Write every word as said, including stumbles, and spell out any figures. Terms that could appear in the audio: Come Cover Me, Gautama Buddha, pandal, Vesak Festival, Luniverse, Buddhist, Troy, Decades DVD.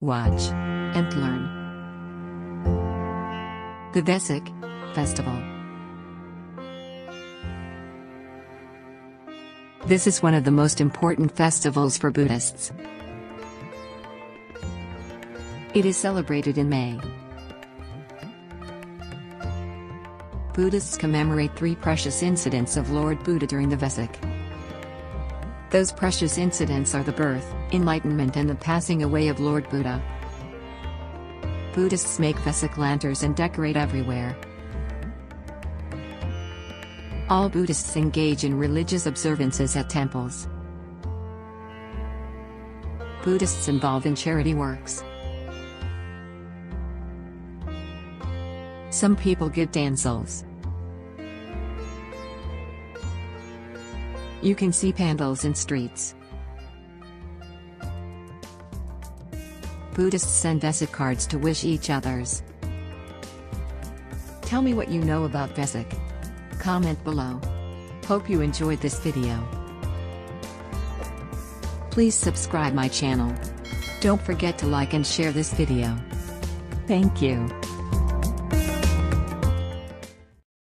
watch, and learn. The Vesak Festival. This is one of the most important festivals for Buddhists. It is celebrated in May. Buddhists commemorate three precious incidents of Lord Buddha during the Vesak. Those precious incidents are the birth, enlightenment, and the passing away of Lord Buddha. Buddhists make Vesak lanterns and decorate everywhere. All Buddhists engage in religious observances at temples. Buddhists involved in charity works. Some people give damsels. You can see pandals in streets. Buddhists send Vesak cards to wish each other's. Tell me what you know about Vesak. Comment below. Hope you enjoyed this video. Please subscribe my channel. Don't forget to like and share this video. Thank you.